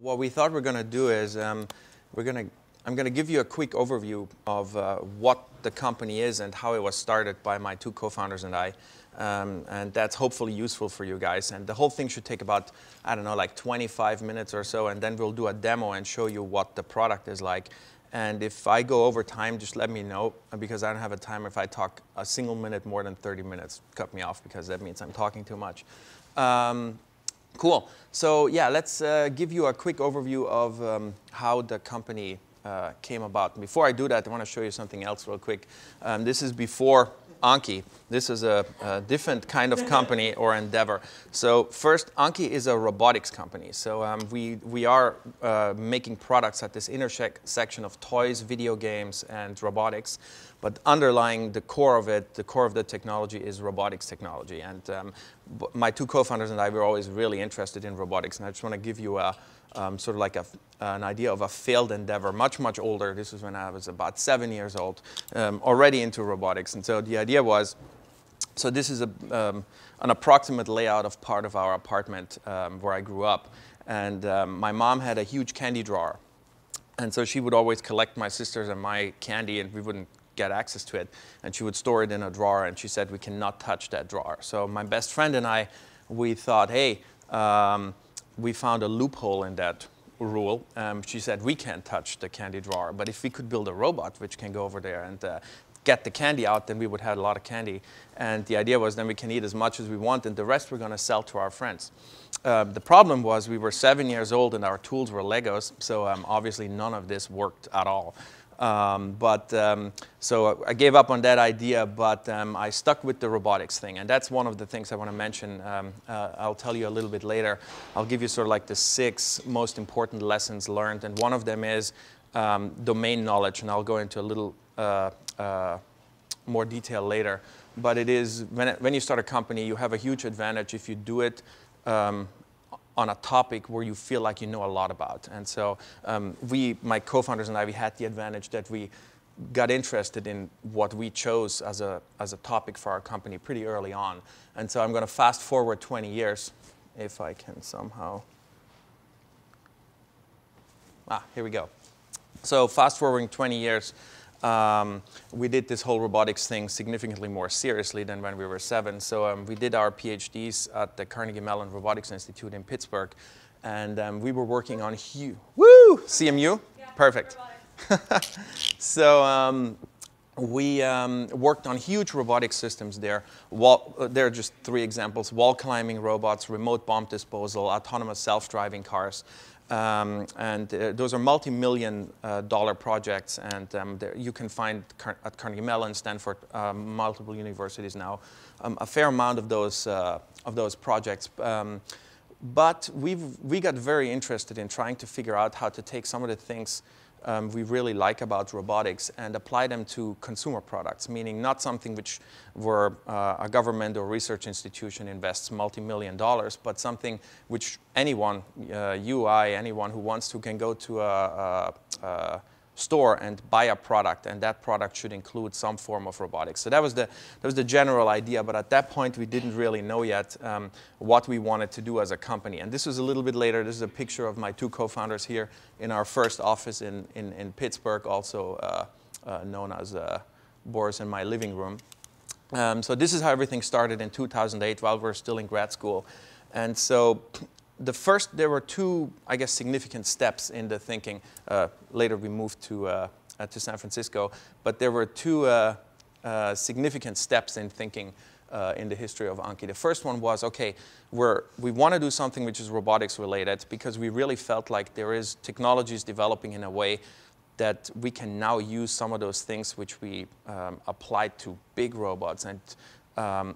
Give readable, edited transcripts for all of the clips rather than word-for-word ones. What we thought we're going to do is I'm going to give you a quick overview of what the company is and how it was started by my two co-founders and I. And that's hopefully useful for you guys. And the whole thing should take about, I don't know, like 25 minutes or so. And then we'll do a demo and show you what the product is like. And if I go over time, just let me know, because I don't have a timer. If I talk a single minute more than 30 minutes, cut me off, because that means I'm talking too much. Cool. So yeah, let's give you a quick overview of how the company came about. Before I do that, I want to show you something else real quick. This is before Anki. This is a different kind of company or endeavor. So first, Anki is a robotics company. So we are making products at this intersection of toys, video games, and robotics. But underlying the core of it, the core of the technology is robotics technology. And my two co-founders and I were always really interested in robotics. And I just want to give you a sort of like an idea of a failed endeavor, much, much older. This was when I was about 7 years old, already into robotics. And so the idea was, so this is an approximate layout of part of our apartment where I grew up. And my mom had a huge candy drawer. And so she would always collect my sisters and my candy, and we wouldn't get access to it. And she would store it in a drawer, and she said, we cannot touch that drawer. So my best friend and I, we thought, hey, we found a loophole in that rule. She said, we can't touch the candy drawer, but if we could build a robot which can go over there and get the candy out, then we would have a lot of candy. And the idea was, then we can eat as much as we want, and the rest we're going to sell to our friends. The problem was, we were 7 years old, and our tools were Legos, so obviously none of this worked at all. So I gave up on that idea, but I stuck with the robotics thing. And that's one of the things I want to mention. I'll tell you a little bit later. I'll give you sort of like the 6 most important lessons learned. And one of them is domain knowledge. And I'll go into a little more detail later. But it is, when you start a company, you have a huge advantage if you do it on a topic where you feel like you know a lot about. And so my co-founders and I, we had the advantage that we got interested in what we chose as a topic for our company pretty early on. And so I'm going to fast forward 20 years, if I can somehow. Here we go. So fast forwarding 20 years, we did this whole robotics thing significantly more seriously than when we were 7. So we did our PhDs at the Carnegie Mellon Robotics Institute in Pittsburgh. And we were working on CMU? Yeah, perfect. So we worked on huge robotic systems there. There are just 3 examples: wall climbing robots, remote bomb disposal, autonomous self-driving cars. And those are multi-million dollar projects, and you can find at Carnegie Mellon, Stanford, multiple universities now, a fair amount of those projects. But we got very interested in trying to figure out how to take some of the things we really like about robotics and apply them to consumer products, meaning not something which where a government or research institution invests multi-million dollars, but something which anyone, anyone who wants to, can go to a store and buy a product, and that product should include some form of robotics. So that was the general idea, but at that point we didn't really know yet what we wanted to do as a company. And this was a little bit later. This is a picture of my two co-founders here in our first office in Pittsburgh, also known as Boris and my living room. So this is how everything started in 2008 while we were still in grad school. And so there were 2, I guess, significant steps in the thinking. Later we moved to San Francisco, but there were 2 significant steps in thinking in the history of Anki. The first one was, okay, we want to do something which is robotics related, because we really felt like there is technologies developing in a way that we can now use some of those things which we applied to big robots and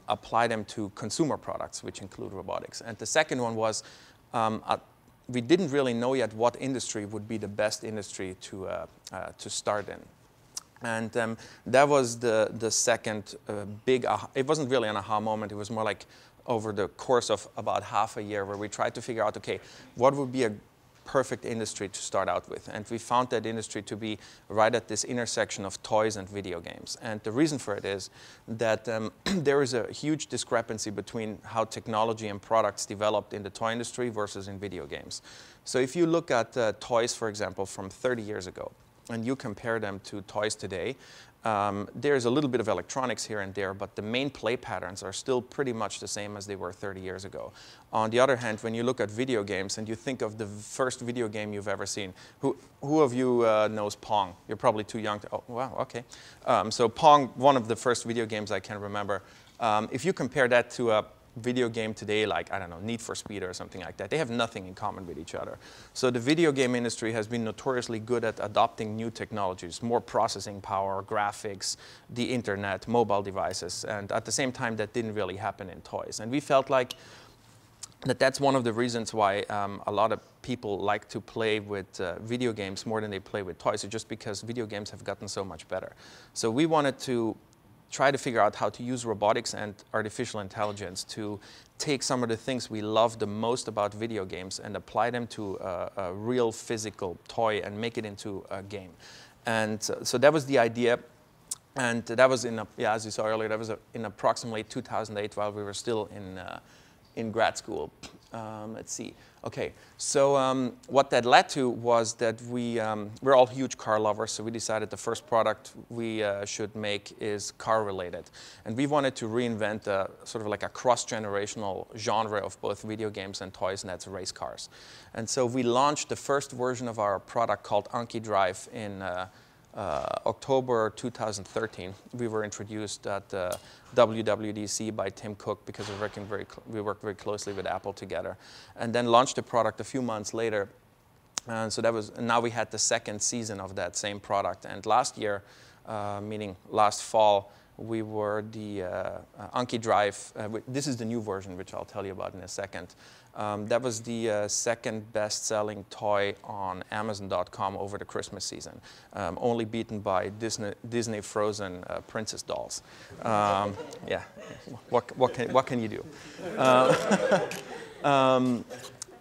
apply them to consumer products, which include robotics. And the second one was, we didn't really know yet what industry would be the best industry to start in. And that was the second big aha. It wasn't really an aha moment. It was more like over the course of about half a year, where we tried to figure out, okay, what would be a perfect industry to start out with. And we found that industry to be right at this intersection of toys and video games. And the reason for it is that there is a huge discrepancy between how technology and products developed in the toy industry versus in video games. So if you look at toys, for example, from 30 years ago, and you compare them to toys today, there's a little bit of electronics here and there, but the main play patterns are still pretty much the same as they were 30 years ago. On the other hand, when you look at video games and you think of the first video game you've ever seen, who of you knows Pong? You're probably too young to, oh, wow, okay. So Pong, one of the first video games I can remember. If you compare that to a video game today, like, I don't know, Need for Speed or something like that. They have nothing in common with each other. So the video game industry has been notoriously good at adopting new technologies, more processing power, graphics, the internet, mobile devices, and at the same time that didn't really happen in toys. And we felt like that's one of the reasons why a lot of people like to play with video games more than they play with toys, it's just because video games have gotten so much better. So we wanted to try to figure out how to use robotics and artificial intelligence to take some of the things we love the most about video games and apply them to a real physical toy and make it into a game. And so that was the idea. And that was in, yeah, as you saw earlier, that was in approximately 2008 while we were still in grad school. Let's see. Okay, so what that led to was that we're all huge car lovers, so we decided the first product we should make is car-related. And we wanted to reinvent a, sort of like a cross-generational genre of both video games and toys, and that's race cars. And so we launched the first version of our product called Anki Drive in October 2013. We were introduced at WWDC by Tim Cook because we worked very closely with Apple together, and then launched the product a few months later. And so that was, now we had the second season of that same product. And last year, meaning last fall, we were the Anki Drive. This is the new version, which I'll tell you about in a second. That was the second best-selling toy on Amazon.com over the Christmas season, only beaten by Disney Frozen princess dolls. Yeah, what can you do?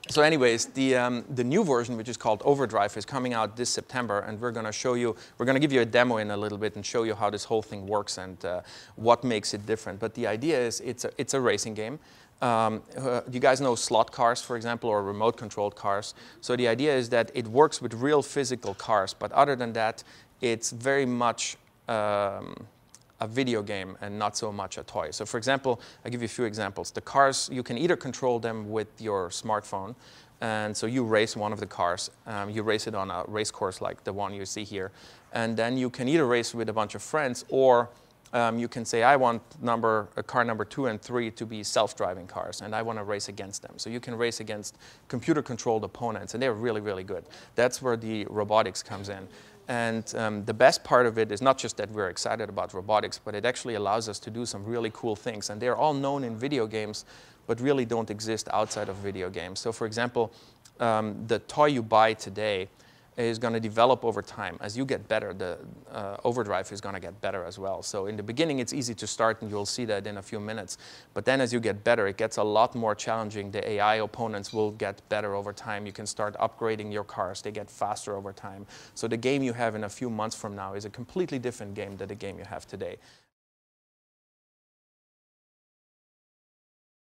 So anyways, the new version, which is called Overdrive, is coming out this September, and we're going to show you, we're going to give you a demo in a little bit and show you how this whole thing works and what makes it different. But the idea is it's a racing game. You guys know slot cars, for example, or remote-controlled cars. So the idea is that it works with real physical cars, but other than that, it's very much a video game and not so much a toy. So for example, I'll give you a few examples. The cars, you can either control them with your smartphone, and so you race one of the cars. You race it on a race course like the one you see here. And then you can either race with a bunch of friends, or you can say, I want car number 2 and 3 to be self-driving cars, and I want to race against them. So you can race against computer-controlled opponents, and they're really, really good. That's where the robotics comes in. And the best part of it is not just that we're excited about robotics, but it actually allows us to do some really cool things. And they're all known in video games, but really don't exist outside of video games. So for example, the toy you buy today is going to develop over time. As you get better, the Overdrive is going to get better as well. So in the beginning, it's easy to start, and you'll see that in a few minutes. But then as you get better, it gets a lot more challenging. The AI opponents will get better over time. You can start upgrading your cars. They get faster over time. So the game you have in a few months from now is a completely different game than the game you have today.